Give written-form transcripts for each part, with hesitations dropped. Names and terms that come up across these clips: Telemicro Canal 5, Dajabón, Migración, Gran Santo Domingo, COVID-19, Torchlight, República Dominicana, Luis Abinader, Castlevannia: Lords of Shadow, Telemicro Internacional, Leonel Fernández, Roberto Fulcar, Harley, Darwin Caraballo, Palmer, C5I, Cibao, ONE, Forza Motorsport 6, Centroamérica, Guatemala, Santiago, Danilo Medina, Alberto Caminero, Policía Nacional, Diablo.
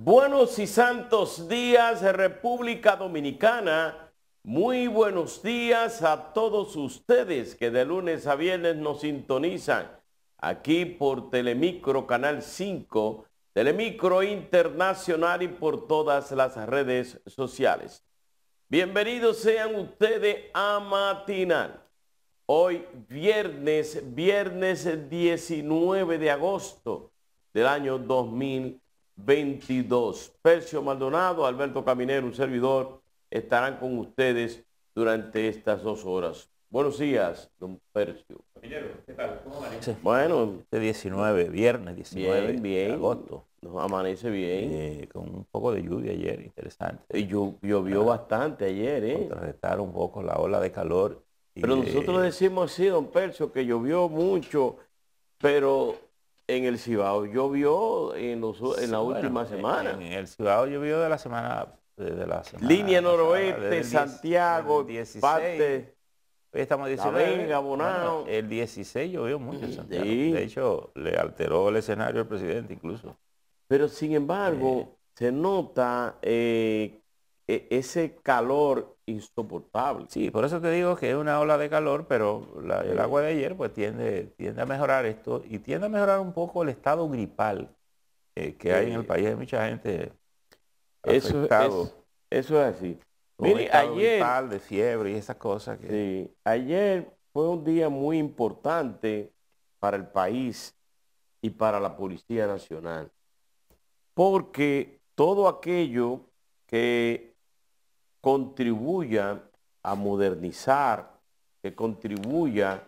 Buenos y santos días, República Dominicana. Muy buenos días a todos ustedes que de lunes a viernes nos sintonizan aquí por Telemicro Canal 5, Telemicro Internacional y por todas las redes sociales. Bienvenidos sean ustedes a Matinal. Hoy viernes 19 de agosto del año 2022. Percio Maldonado, Alberto Caminero, un servidor, estarán con ustedes durante estas 2 horas. Buenos días, don Percio. Caminero, ¿qué tal? ¿Cómo amanece? Bueno, este viernes 19 de agosto. Nos amanece bien. Con un poco de lluvia ayer, interesante. Y llovió bastante ayer, contrarrestar un poco la ola de calor. Pero nosotros decimos así, don Percio, que llovió mucho, pero... En el Cibao llovió en la última semana. En el Cibao llovió de la semana. Línea Noroeste, Santiago, parte. Hoy estamos 19. Bueno, el 16 llovió mucho en Santiago. Sí. De hecho, le alteró el escenario al presidente incluso. Pero sin embargo, se nota ese calor insoportable. Sí, por eso te digo que es una ola de calor, pero el agua de ayer pues tiende a mejorar esto y tiende a mejorar un poco el estado gripal que hay en el país. Hay mucha gente afectado. Eso es así. Mire, ayer... gripal, de fiebre y esas cosas. Que... Sí, ayer fue un día muy importante para el país y para la Policía Nacional, porque todo aquello que contribuya a modernizar, que contribuya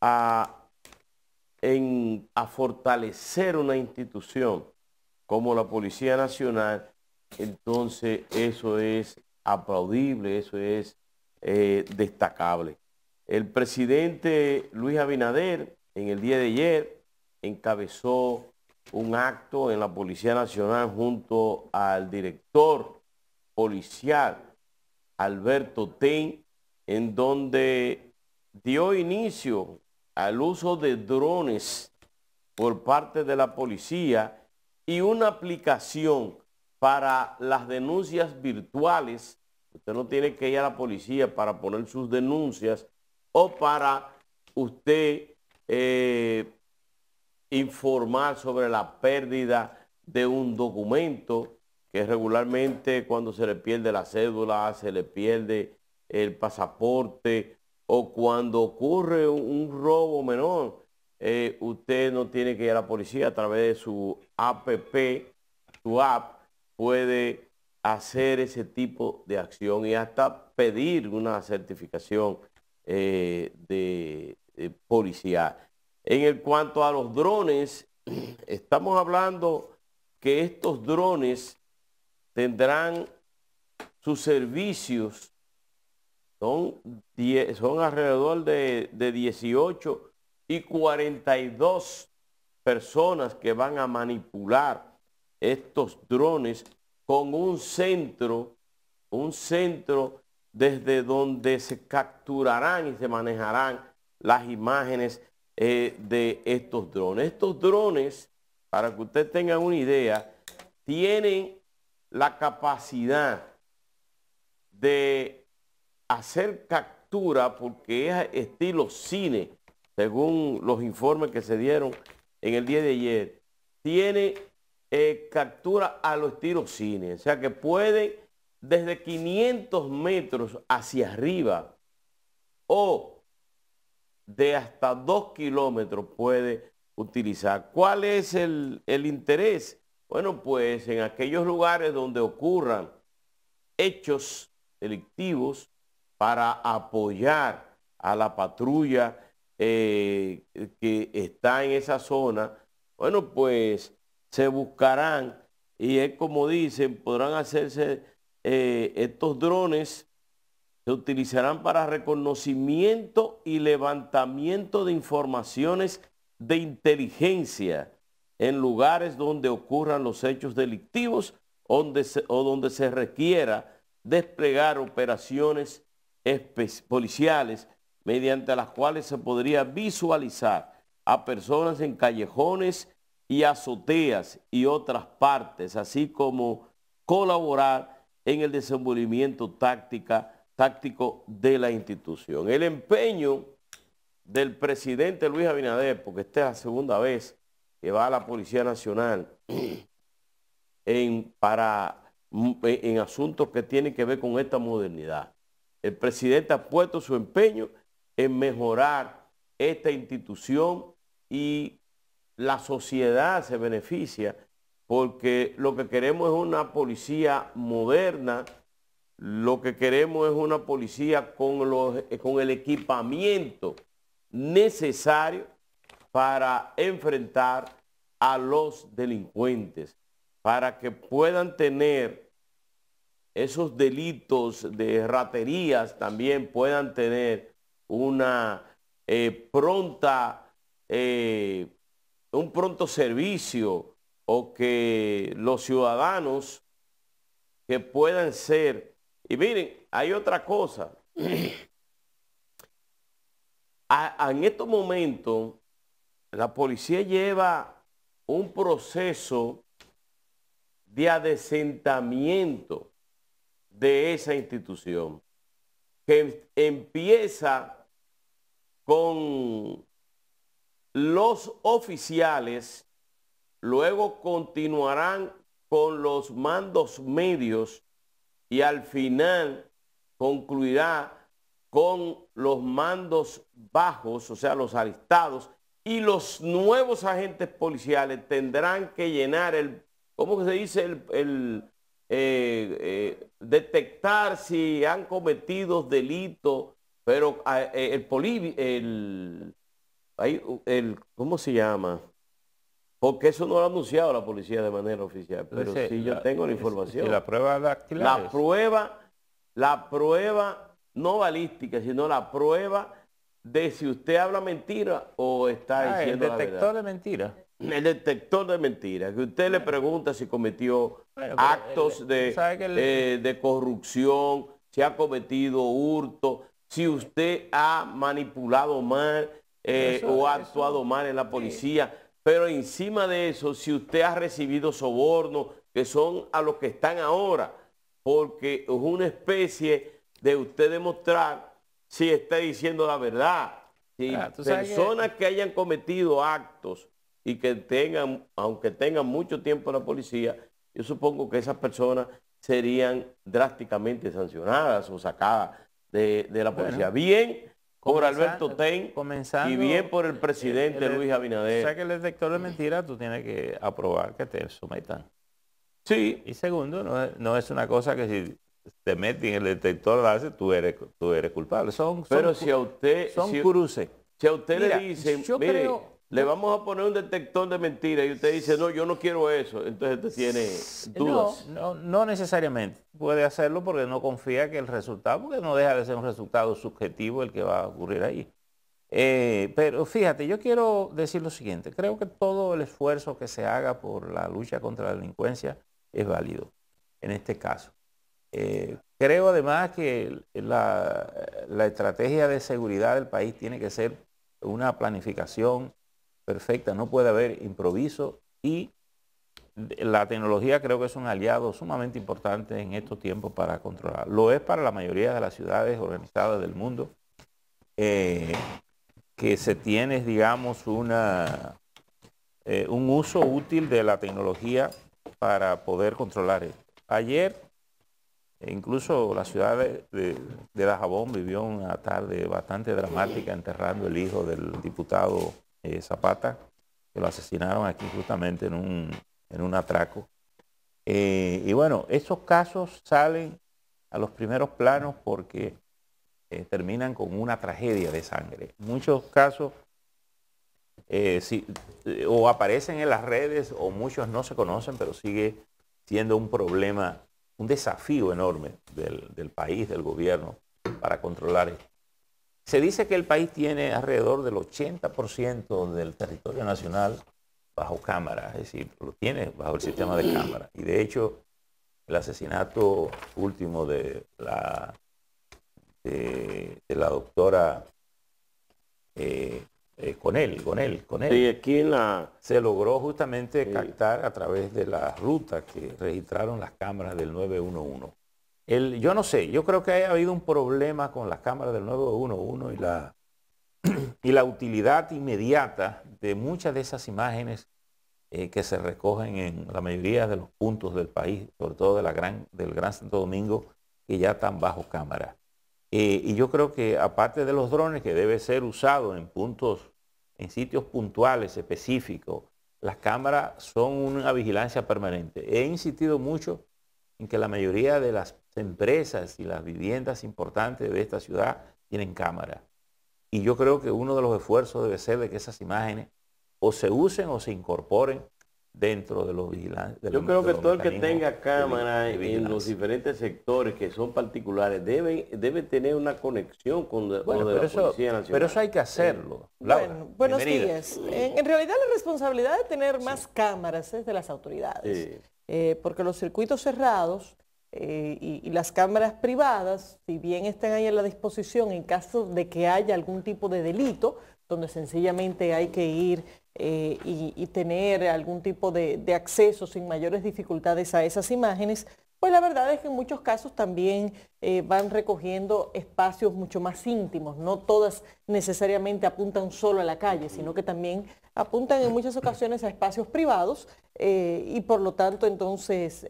a fortalecer una institución como la Policía Nacional, entonces eso es aplaudible, eso es destacable. El presidente Luis Abinader en el día de ayer encabezó un acto en la Policía Nacional junto al director policial Alberto Then, en donde dio inicio al uso de drones por parte de la policía y una aplicación para las denuncias virtuales. Usted no tiene que ir a la policía para poner sus denuncias o para usted informar sobre la pérdida de un documento, que regularmente cuando se le pierde la cédula, se le pierde el pasaporte, o cuando ocurre un robo menor, usted no tiene que ir a la policía. A través de su app, puede hacer ese tipo de acción y hasta pedir una certificación de policía. En cuanto a los drones, estamos hablando que estos drones tendrán sus servicios, son alrededor de 18 y 42 personas que van a manipular estos drones con un centro desde donde se capturarán y se manejarán las imágenes de estos drones. Estos drones, para que ustedes tengan una idea, tienen la capacidad de hacer captura, porque es estilo cine, según los informes que se dieron en el día de ayer, tiene captura a los estilos cine, o sea que puede desde 500 metros hacia arriba o de hasta 2 kilómetros puede utilizar. ¿Cuál es el interés? Bueno, pues en aquellos lugares donde ocurran hechos delictivos, para apoyar a la patrulla que está en esa zona, bueno, pues se buscarán y es como dicen, podrán hacerse estos drones, se utilizarán para reconocimiento y levantamiento de informaciones de inteligencia en lugares donde ocurran los hechos delictivos o donde se requiera desplegar operaciones policiales mediante las cuales se podría visualizar a personas en callejones y azoteas y otras partes, así como colaborar en el desenvolvimiento táctico de la institución. El empeño del presidente Luis Abinader, porque esta es la segunda vez que va a la Policía Nacional en asuntos que tienen que ver con esta modernidad. El presidente ha puesto su empeño en mejorar esta institución y la sociedad se beneficia porque lo que queremos es una policía moderna, lo que queremos es una policía con el equipamiento necesario para enfrentar a los delincuentes, para que puedan tener esos delitos de raterías, también puedan tener una un pronto servicio, o que los ciudadanos que puedan ser. Y miren, hay otra cosa. En estos momentos, la policía lleva un proceso de adesentamiento de esa institución, que empieza con los oficiales, luego continuarán con los mandos medios y al final concluirá con los mandos bajos, o sea, los alistados, y los nuevos agentes policiales tendrán que llenar el, ¿cómo se dice? Detectar si han cometido delitos, pero ¿cómo se llama? Porque eso no lo ha anunciado la policía de manera oficial, pero sí, sí yo tengo la información. ¿Y la prueba dactilar? La prueba no balística, sino la prueba de si usted habla mentira o está diciendo la verdad. El detector de mentiras. El detector de mentiras, que usted le pregunta si cometió actos de corrupción, si ha cometido hurto, si usted ha manipulado mal o ha actuado mal en la policía. Pero encima de eso, si usted ha recibido sobornos, que son a los que están ahora, porque es una especie de usted demostrar si está diciendo la verdad. Si personas que hayan cometido actos y que tengan, aunque tengan mucho tiempo en la policía, yo supongo que esas personas serían drásticamente sancionadas o sacadas de la policía. Bueno, bien por Alberto Then y bien por el presidente Luis Abinader. O sea que el detector de mentiras tú tienes que aprobar que te sometan. Sí. Y segundo, no es una cosa que si te meten en el detector de tú eres culpable. Pero si a usted... Son cruces. Si a usted le dicen... Le vamos a poner un detector de mentiras y usted dice, no, yo no quiero eso. Entonces usted tiene dudas. No necesariamente. Puede hacerlo porque no confía que el resultado, porque no deja de ser un resultado subjetivo el que va a ocurrir ahí. Pero fíjate, yo quiero decir lo siguiente. Creo que todo el esfuerzo que se haga por la lucha contra la delincuencia es válido en este caso. Creo además que la estrategia de seguridad del país tiene que ser una planificación perfecta, no puede haber improviso, y la tecnología creo que es un aliado sumamente importante en estos tiempos para controlar. Lo es para la mayoría de las ciudades organizadas del mundo, que se tiene, digamos, un uso útil de la tecnología para poder controlar esto. Ayer, incluso la ciudad de Dajabón vivió una tarde bastante dramática enterrando el hijo del diputado Zapata, que lo asesinaron aquí justamente en un atraco. Y bueno, esos casos salen a los primeros planos porque terminan con una tragedia de sangre. Muchos casos o aparecen en las redes o muchos no se conocen, pero sigue siendo un problema, un desafío enorme del país, del gobierno, para controlar esto. Se dice que el país tiene alrededor del 80% del territorio nacional bajo cámara, es decir, lo tiene bajo el sistema de cámara. Y de hecho, el asesinato último de la doctora con él. Sí, aquí en la... Se logró justamente captar a través de la ruta que registraron las cámaras del 911. Yo no sé, yo creo que ha habido un problema con las cámaras del 911 y la utilidad inmediata de muchas de esas imágenes que se recogen en la mayoría de los puntos del país, sobre todo de del Gran Santo Domingo, que ya están bajo cámara. Y yo creo que aparte de los drones, que debe ser usado en sitios puntuales específicos, las cámaras son una vigilancia permanente. He insistido mucho en que la mayoría de las empresas y las viviendas importantes de esta ciudad tienen cámara. Y yo creo que uno de los esfuerzos debe ser de que esas imágenes o se usen o se incorporen dentro de los vigilantes. Yo creo que todo el que tenga cámaras en los diferentes sectores que son particulares debe tener una conexión con la Policía Nacional. Pero eso hay que hacerlo. Laura, bueno, buenos días. En realidad la responsabilidad de tener más cámaras es de las autoridades, porque los circuitos cerrados y las cámaras privadas, si bien están ahí a la disposición en caso de que haya algún tipo de delito, donde sencillamente hay que ir y tener algún tipo de acceso sin mayores dificultades a esas imágenes, pues la verdad es que en muchos casos también van recogiendo espacios mucho más íntimos. No todas necesariamente apuntan solo a la calle, sino que también apuntan en muchas ocasiones a espacios privados y por lo tanto entonces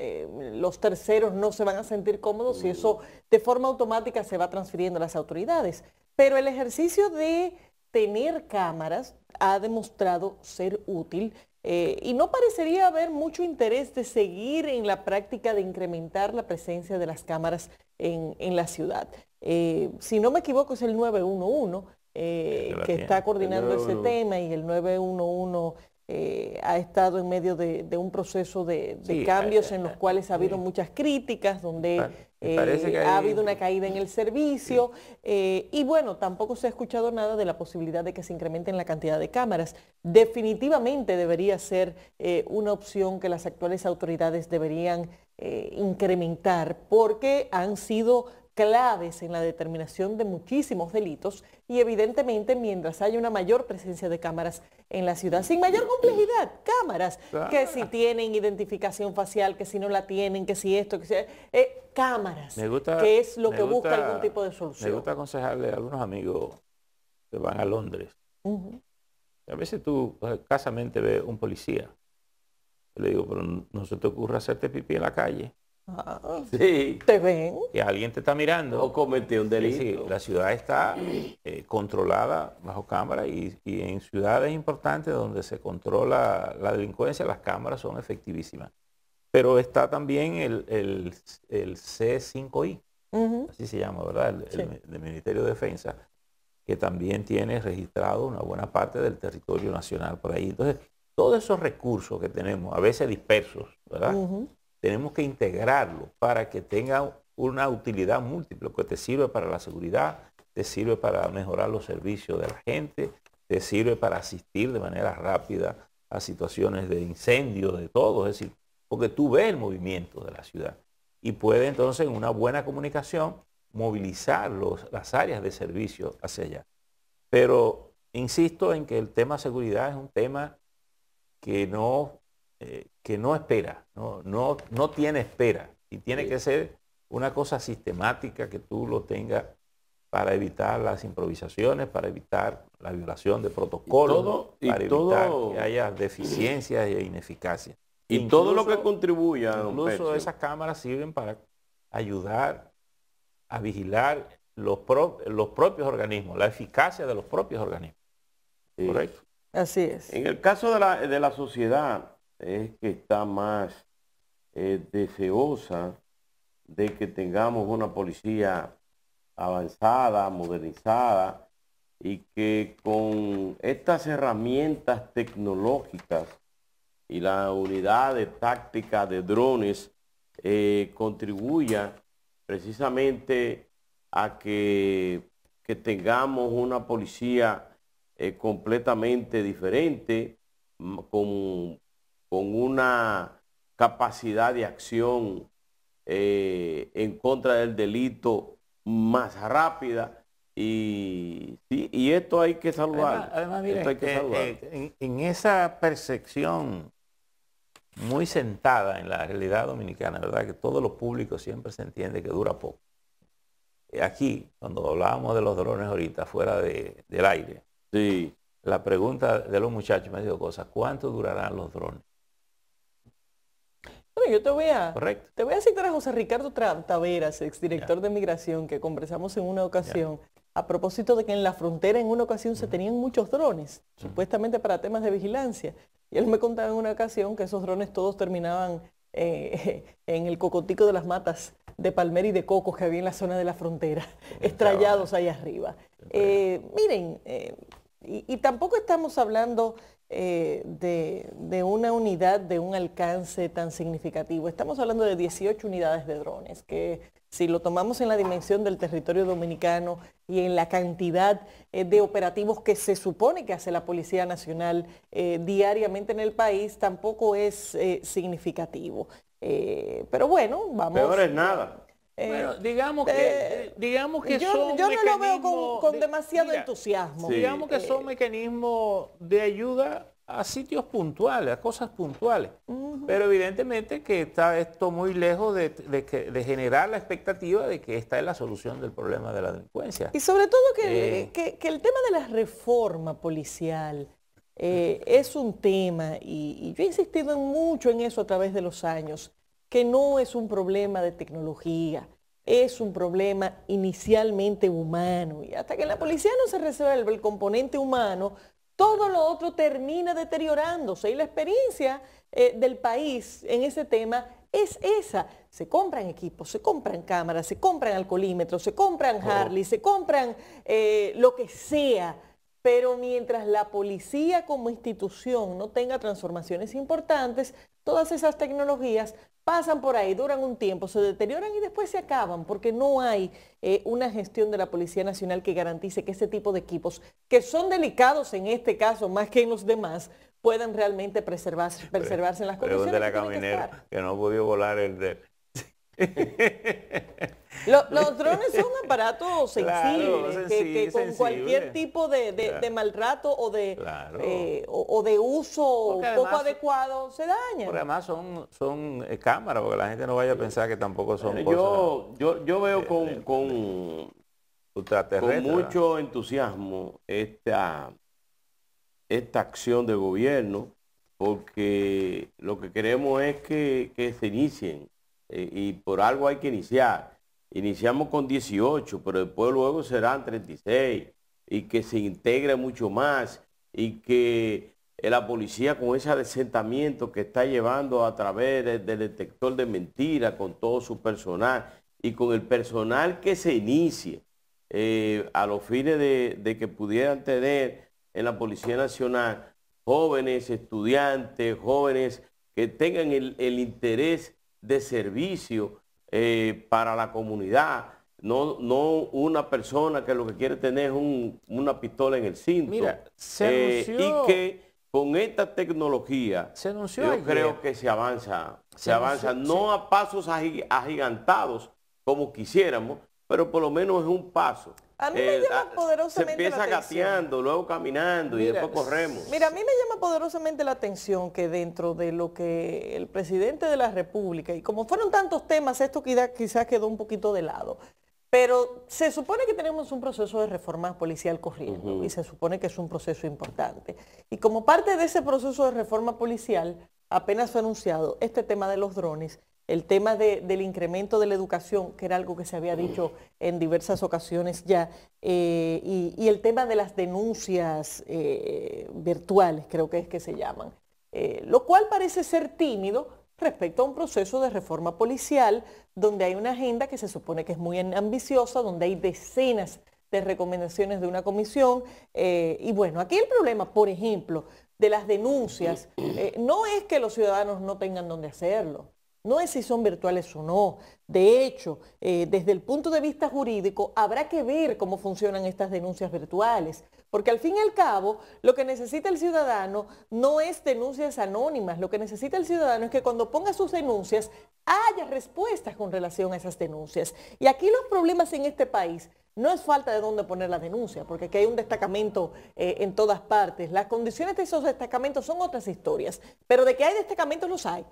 los terceros no se van a sentir cómodos y eso de forma automática se va transfiriendo a las autoridades. Pero el ejercicio de tener cámaras ha demostrado ser útil y no parecería haber mucho interés de seguir en la práctica de incrementar la presencia de las cámaras en la ciudad. Si no me equivoco es el 911 que está coordinando ese tema, y el 911 ha estado en medio de un proceso de cambios en los cuales ha habido muchas críticas, donde ha habido una caída en el servicio y bueno, tampoco se ha escuchado nada de la posibilidad de que se incrementen la cantidad de cámaras. Definitivamente debería ser una opción que las actuales autoridades deberían incrementar, porque han sido claves en la determinación de muchísimos delitos y evidentemente mientras haya una mayor presencia de cámaras en la ciudad, sin mayor complejidad, cámaras, que si tienen identificación facial, que si no la tienen, que si esto, que si... cámaras, que es lo que busca algún tipo de solución. Me gusta aconsejarle a algunos amigos que van a Londres. A veces tú escasamente ves un policía. Yo le digo, pero no se te ocurra hacerte pipí en la calle. Sí. ¿Te ven? Que alguien te está mirando. O cometió un delito. Sí, la ciudad está controlada bajo cámara y en ciudades importantes donde se controla la delincuencia, las cámaras son efectivísimas. Pero está también el C5I, así se llama, ¿verdad? El Ministerio de Defensa, que también tiene registrado una buena parte del territorio nacional por ahí. Entonces, todos esos recursos que tenemos, a veces dispersos, ¿verdad? Tenemos que integrarlo para que tenga una utilidad múltiple, que te sirve para la seguridad, te sirve para mejorar los servicios de la gente, te sirve para asistir de manera rápida a situaciones de incendio, de todo, es decir, porque tú ves el movimiento de la ciudad y puede entonces en una buena comunicación movilizar las áreas de servicio hacia allá. Pero insisto en que el tema seguridad es un tema que no espera, no tiene espera, y tiene que ser una cosa sistemática que tú lo tengas para evitar las improvisaciones, para evitar la violación de protocolos, para evitar que haya deficiencias e ineficacia. Y incluso, todo lo que contribuya. Incluso esas cámaras sirven para ayudar a vigilar los propios organismos, la eficacia de los propios organismos. Sí. ¿Correcto? Así es. En el caso de la sociedad, es que está más deseosa de que tengamos una policía avanzada, modernizada, y que con estas herramientas tecnológicas y la unidad de táctica de drones contribuya precisamente a que tengamos una policía completamente diferente, con una capacidad de acción en contra del delito más rápida, Y esto hay que salvar. Además, mire, esto hay que salvar. En esa percepción muy sentada en la realidad dominicana, ¿verdad? Que todo lo público siempre se entiende que dura poco. Aquí, cuando hablábamos de los drones ahorita, fuera del aire, sí, la pregunta de los muchachos me dijo cosas, ¿cuánto durarán los drones? Bueno, yo te voy a citar a José Ricardo Taveras, exdirector de Migración, que conversamos en una ocasión, a propósito de que en la frontera en una ocasión se tenían muchos drones, supuestamente para temas de vigilancia. Y él me contaba en una ocasión que esos drones todos terminaban en el cocotico de las matas de palmer y de cocos que había en la zona de la frontera, estrellados ahí arriba. Miren, y tampoco estamos hablando de una unidad de un alcance tan significativo. Estamos hablando de 18 unidades de drones, que si lo tomamos en la dimensión del territorio dominicano y en la cantidad de operativos que se supone que hace la Policía Nacional diariamente en el país, tampoco es significativo. Pero bueno, vamos... Peor es nada. Bueno, digamos que son yo no lo veo con demasiado entusiasmo. Sí. Digamos que son mecanismos de ayuda a sitios puntuales, a cosas puntuales. Pero evidentemente que está esto muy lejos de generar la expectativa de que esta es la solución del problema de la delincuencia. Y sobre todo que el tema de la reforma policial es un tema, y yo he insistido mucho en eso a través de los años, que no es un problema de tecnología, es un problema inicialmente humano. Y hasta que en la policía no se resuelve el componente humano, todo lo otro termina deteriorándose. Y la experiencia del país en ese tema es esa. Se compran equipos, se compran cámaras, se compran alcoholímetros, se compran Harley, se compran lo que sea. Pero mientras la policía como institución no tenga transformaciones importantes, todas esas tecnologías pasan por ahí, duran un tiempo, se deterioran y después se acaban, porque no hay una gestión de la Policía Nacional que garantice que ese tipo de equipos, que son delicados en este caso más que en los demás, puedan realmente preservarse en las condiciones de la caminera, que no podía volar el de... Los drones son aparatos sensibles, claro, que con cualquier tipo de maltrato o o de uso además, poco adecuado, se dañan. Porque además son cámaras, porque la gente no vaya a pensar que tampoco son cosas... Yo veo con mucho entusiasmo esta acción del gobierno, porque lo que queremos es que se inicien, y por algo hay que iniciar. Iniciamos con 18, pero después luego serán 36, y que se integre mucho más, y que la policía con ese adesentamiento que está llevando a través del detector de mentiras, con todo su personal, y con el personal que se inicie a los fines de que pudieran tener en la Policía Nacional jóvenes, estudiantes, jóvenes que tengan el interés de servicio para la comunidad, no una persona que lo que quiere tener es una pistola en el cinto. Mira, se anunció, y que con esta tecnología se anunció yo ayer. Creo que se avanza no a pasos agigantados como quisiéramos, pero por lo menos es un paso. A mí me llama poderosamente la atención. Se empieza gateando, luego caminando, y después corremos. Mira, a mí me llama poderosamente la atención que dentro de lo que el presidente de la República, y como fueron tantos temas, esto quizás quedó un poquito de lado, pero se supone que tenemos un proceso de reforma policial corriendo, y se supone que es un proceso importante. Y como parte de ese proceso de reforma policial, apenas fue anunciado este tema de los drones, el tema del incremento de la educación, que era algo que se había dicho en diversas ocasiones ya, y el tema de las denuncias virtuales, creo que es que se llaman, lo cual parece ser tímido respecto a un proceso de reforma policial, donde hay una agenda que se supone que es muy ambiciosa, donde hay decenas de recomendaciones de una comisión, y bueno, aquí el problema, por ejemplo, de las denuncias, no es que los ciudadanos no tengan dónde hacerlo, no es si son virtuales o no. De hecho, desde el punto de vista jurídico, habrá que ver cómo funcionan estas denuncias virtuales, porque al fin y al cabo, lo que necesita el ciudadano no es denuncias anónimas, lo que necesita el ciudadano es que cuando ponga sus denuncias, haya respuestas con relación a esas denuncias. Y aquí los problemas en este país No es falta de dónde poner las denuncias, porque aquí hay un destacamento en todas partes. Las condiciones de esos destacamentos son otras historias, pero de que hay destacamentos los hay.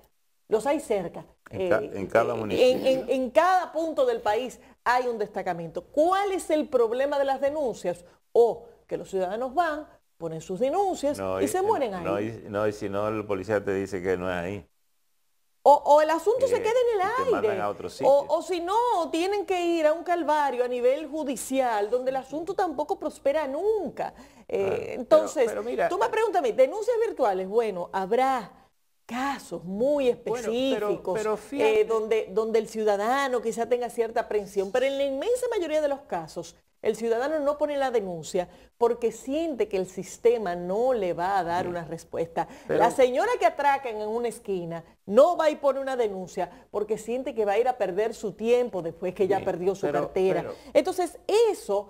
Los hay cerca. En cada municipio. En cada punto del país hay un destacamento. ¿Cuál es el problema de las denuncias? O que los ciudadanos van, ponen sus denuncias y se mueren ahí. No, y si no, el policía te dice que no es ahí. O el asunto se queda en el aire. O si no, tienen que ir a un calvario a nivel judicial, donde el asunto tampoco prospera nunca. Entonces, pero mira, tú me preguntas, denuncias virtuales, bueno, habrá casos muy específicos, bueno, pero donde el ciudadano quizá tenga cierta aprensión, pero en la inmensa mayoría de los casos el ciudadano no pone la denuncia porque siente que el sistema no le va a dar una respuesta. Pero la señora que atracan en una esquina no va y pone una denuncia porque siente que va a ir a perder su tiempo después que ya perdió su cartera. Entonces eso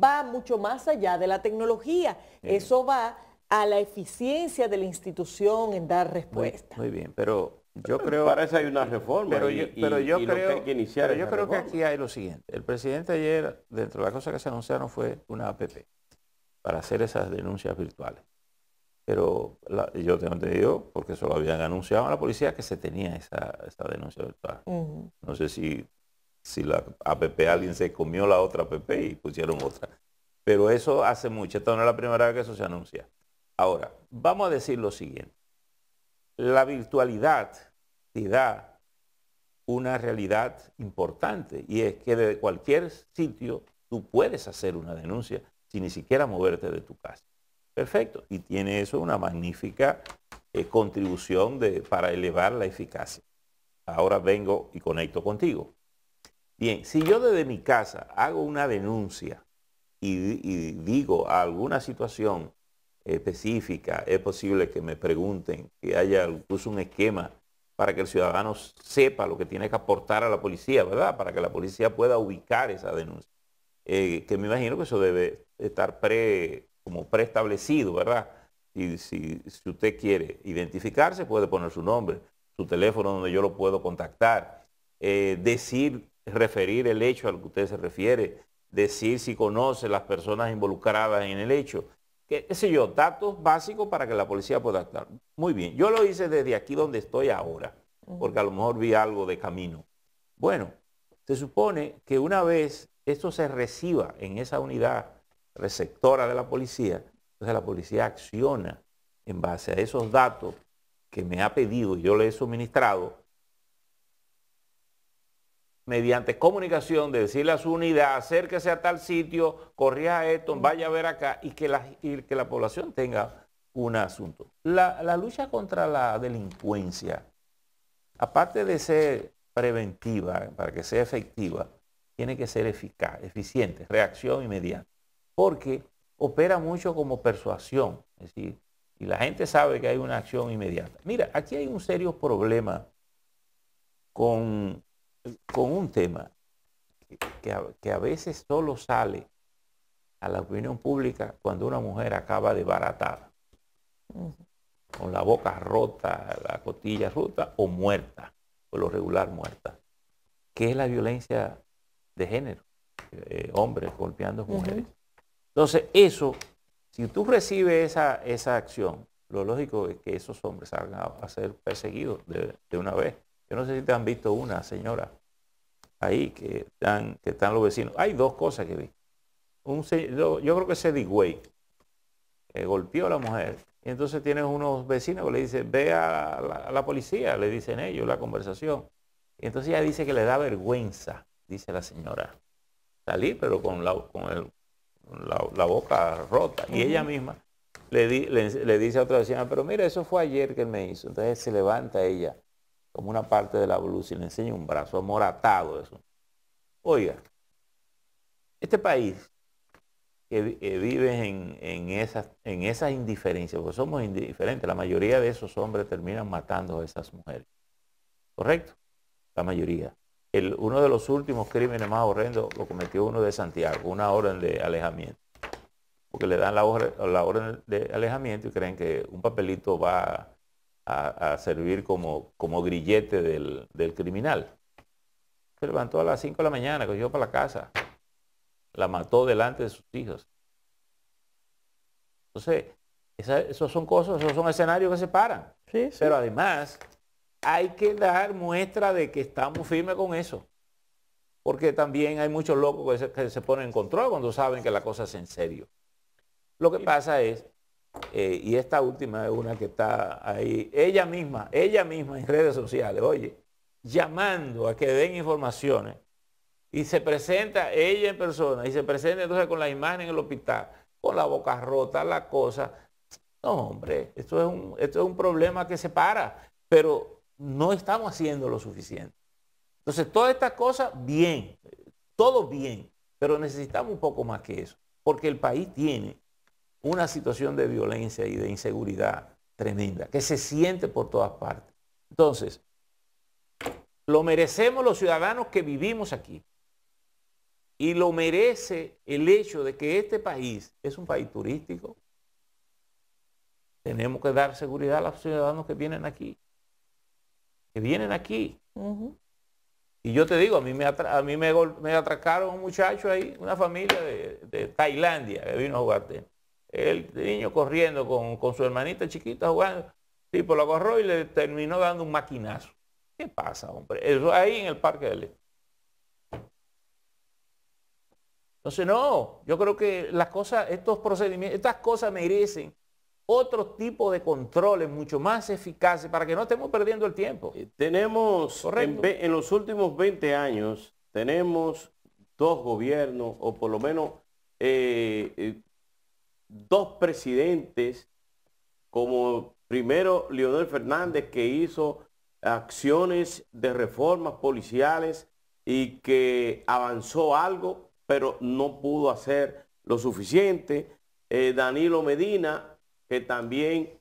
va mucho más allá de la tecnología, eso va a la eficiencia de la institución en dar respuesta. Muy bien, pero yo creo... Para eso hay una reforma, pero yo creo que aquí hay lo siguiente. El presidente ayer, dentro de las cosas que se anunciaron, fue una app para hacer esas denuncias virtuales. Pero yo tengo entendido, porque eso lo habían anunciado a la policía, que se tenía esa denuncia virtual. No sé si la app, alguien se comió la otra app y pusieron otra. Pero eso hace mucho, esta no es la primera vez que eso se anuncia. Ahora, vamos a decir lo siguiente. La virtualidad te da una realidad importante, y es que desde cualquier sitio tú puedes hacer una denuncia sin ni siquiera moverte de tu casa. Perfecto. Y tiene eso una magnífica contribución para elevar la eficacia. Ahora vengo y conecto contigo. Bien, si yo desde mi casa hago una denuncia y digo a alguna situación específica, es posible que me pregunten, que haya incluso un esquema para que el ciudadano sepa lo que tiene que aportar a la policía, ¿verdad? Para que la policía pueda ubicar esa denuncia. Que me imagino que eso debe estar preestablecido, ¿verdad? Y si usted quiere identificarse, puede poner su nombre, su teléfono donde yo lo puedo contactar, referir el hecho al que usted se refiere, decir si conoce las personas involucradas en el hecho. Qué sé yo, datos básicos para que la policía pueda actuar. Muy bien, yo lo hice desde aquí donde estoy ahora, porque a lo mejor vi algo de camino. Bueno, se supone que una vez esto se reciba en esa unidad receptora de la policía, entonces la policía acciona en base a esos datos que me ha pedido y yo le he suministrado, mediante comunicación, de decirle a su unidad, acérquese a tal sitio, corrija esto, vaya a ver acá, y que la población tenga un asunto. La lucha contra la delincuencia, aparte de ser preventiva, para que sea efectiva, tiene que ser eficaz, eficiente, reacción inmediata, porque opera mucho como persuasión, es decir, y la gente sabe que hay una acción inmediata. Mira, aquí hay un serio problema con un tema que a veces solo sale a la opinión pública cuando una mujer acaba desbaratada, con la boca rota, la costilla rota o muerta, por lo regular muerta, que es la violencia de género, hombres golpeando a mujeres. Entonces eso, si tú recibes esa acción, lo lógico es que esos hombres salgan a ser perseguidos de una vez. Yo no sé si te han visto una señora ahí que están los vecinos. Hay dos cosas que vi. Yo creo que ese Digüey golpeó a la mujer. Y entonces tienes unos vecinos que le dicen, ve a la policía, le dicen ellos la conversación. Y entonces ella dice que le da vergüenza, dice la señora, salir pero con la boca rota. Y ella misma le dice a otra vecina, pero mira, eso fue ayer que él me hizo. Entonces se levanta ella como una parte de la blusa y le enseña un brazo amoratado. Eso. Oiga, este país que vive en esas indiferencias, porque somos indiferentes, la mayoría de esos hombres terminan matando a esas mujeres. ¿Correcto? La mayoría. Uno de los últimos crímenes más horrendos lo cometió uno de Santiago, una orden de alejamiento. Porque le dan la orden de alejamiento y creen que un papelito va a servir como grillete del criminal. Se levantó a las 5 de la mañana, cogió para la casa. La mató delante de sus hijos. Entonces, esas son cosas, esos son escenarios que se paran. Sí, sí. Pero además, hay que dar muestra de que estamos firmes con eso. Porque también hay muchos locos que se ponen en control cuando saben que la cosa es en serio. Lo que pasa es, y esta última es una que está ahí, ella misma en redes sociales, oye, llamando a que den informaciones, y se presenta ella en persona, y se presenta entonces con la imagen en el hospital, con la boca rota, la cosa. No, hombre, esto es un problema que se para, pero no estamos haciendo lo suficiente. Entonces, todas estas cosas, bien, todo bien, pero necesitamos un poco más que eso, porque el país tiene una situación de violencia y de inseguridad tremenda, que se siente por todas partes. Entonces, lo merecemos los ciudadanos que vivimos aquí, y lo merece el hecho de que este país es un país turístico. Tenemos que dar seguridad a los ciudadanos que vienen aquí, Y yo te digo, a mí me atracaron un muchacho ahí, una familia de Tailandia que vino a jugar tenis. El niño corriendo con su hermanita chiquita jugando, tipo lo agarró y le terminó dando un maquinazo. ¿Qué pasa, hombre? Eso ahí en el Parque del Este. Entonces, no, yo creo que las cosas, estos procedimientos, estas cosas merecen otro tipo de controles mucho más eficaces para que no estemos perdiendo el tiempo. Tenemos, en los últimos 20 años, tenemos dos gobiernos, o por lo menos dos presidentes, como primero Leonel Fernández, que hizo acciones de reformas policiales y que avanzó algo, pero no pudo hacer lo suficiente. Danilo Medina, que también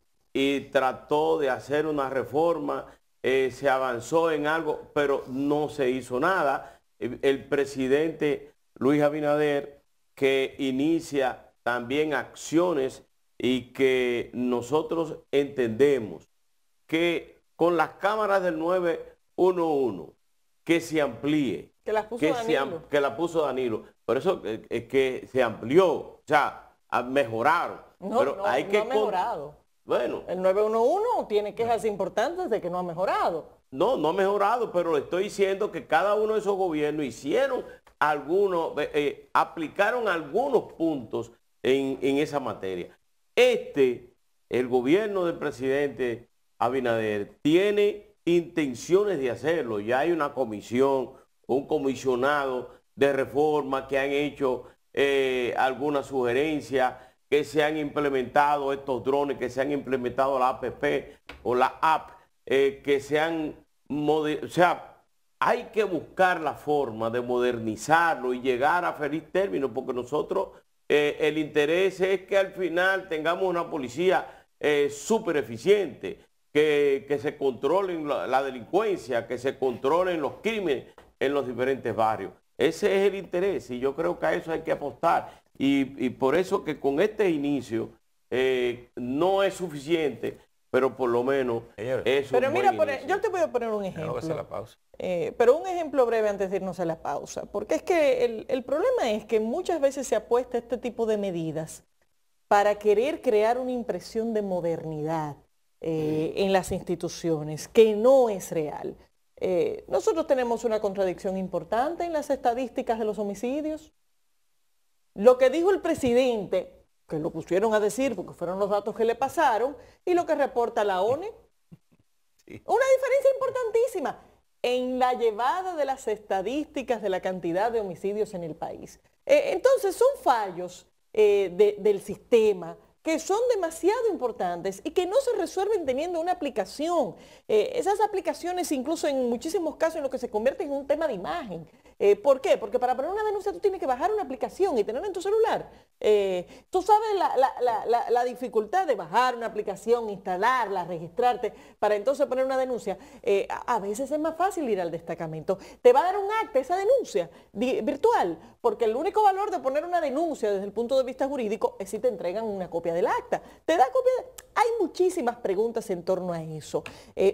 trató de hacer una reforma, se avanzó en algo, pero no se hizo nada. El presidente Luis Abinader, que inicia también acciones y que nosotros entendemos que con las cámaras del 911, que se amplíe. Que la puso Danilo. Por eso es que se amplió, ya mejoraron. No ha mejorado. Bueno, el 911 tiene quejas importantes de que no ha mejorado. No ha mejorado, pero estoy diciendo que cada uno de esos gobiernos hicieron algunos, aplicaron algunos puntos en esa materia. El gobierno del presidente Abinader tiene intenciones de hacerlo. Ya hay una comisión, un comisionado de reforma que han hecho algunas sugerencias, que se han implementado estos drones, que se han implementado la app o la app, que se han modernizado. O sea, hay que buscar la forma de modernizarlo y llegar a feliz término, porque nosotros, el interés es que al final tengamos una policía súper eficiente, que se controlen la delincuencia, que se controlen los crímenes en los diferentes barrios. Ese es el interés, y yo creo que a eso hay que apostar. Y por eso que con este inicio no es suficiente, pero por lo menos es un buen inicio. Yo te voy a poner un ejemplo. Pero un ejemplo breve antes de irnos a la pausa. Porque es que el problema es que muchas veces se apuesta a este tipo de medidas para querer crear una impresión de modernidad en las instituciones, que no es real. Nosotros tenemos una contradicción importante en las estadísticas de los homicidios. Lo que dijo el presidente, que lo pusieron a decir porque fueron los datos que le pasaron, y lo que reporta la ONE. Sí. Una diferencia importantísima en la llevada de las estadísticas de la cantidad de homicidios en el país. Entonces son fallos del sistema que son demasiado importantes y que no se resuelven teniendo una aplicación. Esas aplicaciones incluso en muchísimos casos en lo que se convierte en un tema de imagen. ¿Por qué? Porque para poner una denuncia tú tienes que bajar una aplicación y tenerla en tu celular. Tú sabes la dificultad de bajar una aplicación, instalarla, registrarte, para entonces poner una denuncia. A veces es más fácil ir al destacamento. Te va a dar un acta esa denuncia virtual, porque el único valor de poner una denuncia desde el punto de vista jurídico es si te entregan una copia del acta. Te da copia. Hay muchísimas preguntas en torno a eso.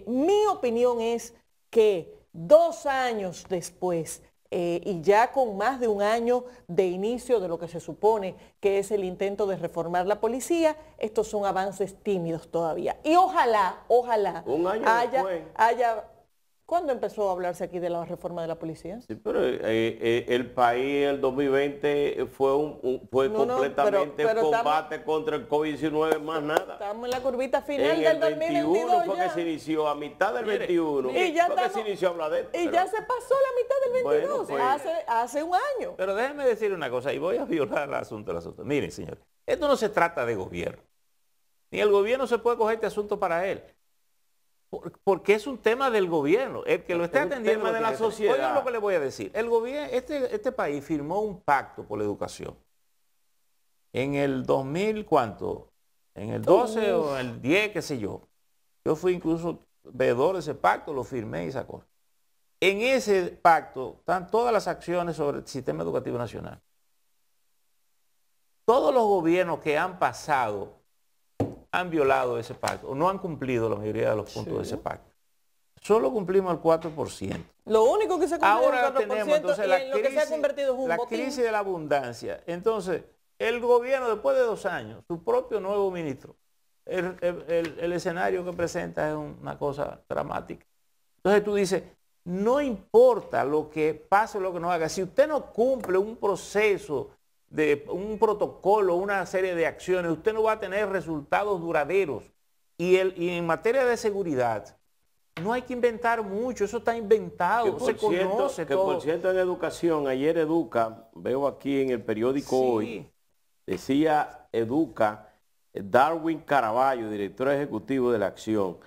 Mi opinión es que 2 años después y ya con más de un año de inicio de lo que se supone que es el intento de reformar la policía, estos son avances tímidos todavía. Y ojalá, un año haya... ¿Cuándo empezó a hablarse aquí de la reforma de la policía? Sí, pero el país, el 2020, fue, completamente combate contra el COVID-19, más nada. Estamos en la curvita final del 2021. En el 21 fue que se inició, a mitad del 21. Y ya fue que se inició a hablar de esto. Y ya se pasó la mitad del 22, bueno, pues, hace un año. Pero déjenme decir una cosa, y voy a violar el asunto. Miren, señores, esto no se trata de gobierno. Ni el gobierno se puede coger este asunto para él. Porque es un tema del gobierno, el que lo está atendiendo de la sociedad. Oigan lo que le voy a decir. El gobierno, este país firmó un pacto por la educación. En el 2000, ¿cuánto? En el 12 o en el 10, qué sé yo. Yo fui incluso veedor de ese pacto, lo firmé y sacó. En ese pacto están todas las acciones sobre el sistema educativo nacional. Todos los gobiernos que han pasado han violado ese pacto, o no han cumplido la mayoría de los puntos de ese pacto. Solo cumplimos el 4%. Lo único que se cumplió ahora es el 4%, tenemos, entonces, la crisis, lo que se ha convertido es un botín. Crisis de la abundancia. Entonces, el gobierno, después de 2 años, su propio nuevo ministro, el escenario que presenta es una cosa dramática. Entonces tú dices, no importa lo que pase o lo que no haga, si usted no cumple un proceso, de un protocolo, una serie de acciones, usted no va a tener resultados duraderos. Y en materia de seguridad, no hay que inventar mucho, eso está inventado, se conoce todo. Que por cierto, en educación, ayer Educa, veo aquí en el periódico hoy, decía Educa, Darwin Caraballo, director ejecutivo de la acción,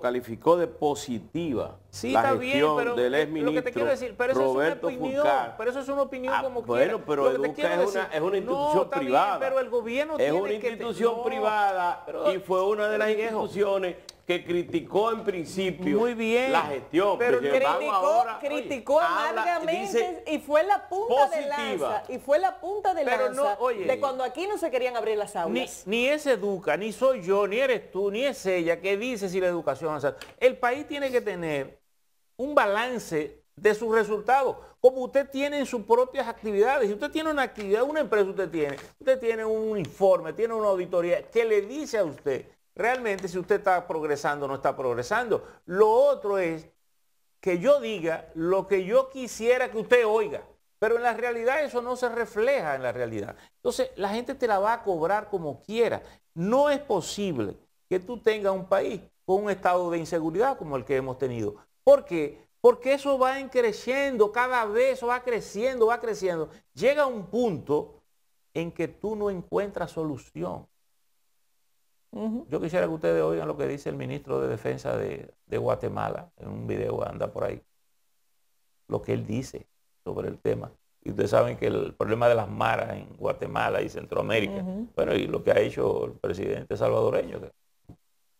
calificó de positiva la gestión del exministro Roberto Fulcar. Pero eso es una opinión como quiera. Bueno, pero Educa es una institución privada. Pero el gobierno es una institución privada y fue una de las instituciones que criticó en principio la gestión. Pero criticó amargamente y fue la punta de lanza. Y fue la punta de lanza de cuando aquí no se querían abrir las aulas. Ni es Educa, ni soy yo, ni eres tú, ni es ella que dice si la educación... O sea, el país tiene que tener un balance de sus resultados, como usted tiene en sus propias actividades. Si usted tiene una actividad, una empresa usted tiene un informe, tiene una auditoría que le dice a usted... Realmente si usted está progresando o no está progresando. Lo otro es que yo diga lo que yo quisiera que usted oiga. Pero en la realidad eso no se refleja en la realidad. Entonces la gente te la va a cobrar como quiera. No es posible que tú tengas un país con un estado de inseguridad como el que hemos tenido. ¿Por qué? Porque eso va creciendo, cada vez va creciendo, Llega un punto en que tú no encuentras solución. Yo quisiera que ustedes oigan lo que dice el ministro de Defensa de Guatemala, en un video anda por ahí, lo que él dice sobre el tema. Y ustedes saben que el problema de las maras en Guatemala y Centroamérica, bueno, y lo que ha hecho el presidente salvadoreño, que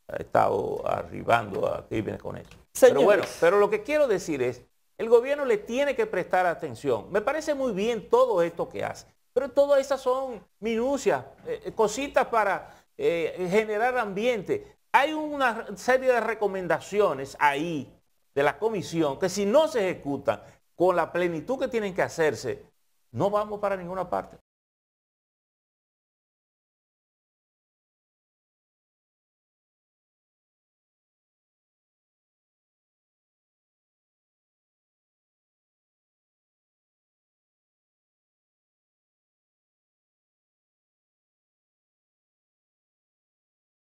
ha estado arribando a crímenes con eso. Señores. Pero bueno, lo que quiero decir es, el gobierno le tiene que prestar atención. Me parece muy bien todo esto que hace, pero todas esas son minucias, cositas para... generar ambiente. Hay una serie de recomendaciones ahí de la comisión que si no se ejecutan con la plenitud que tienen que hacerse, no vamos para ninguna parte.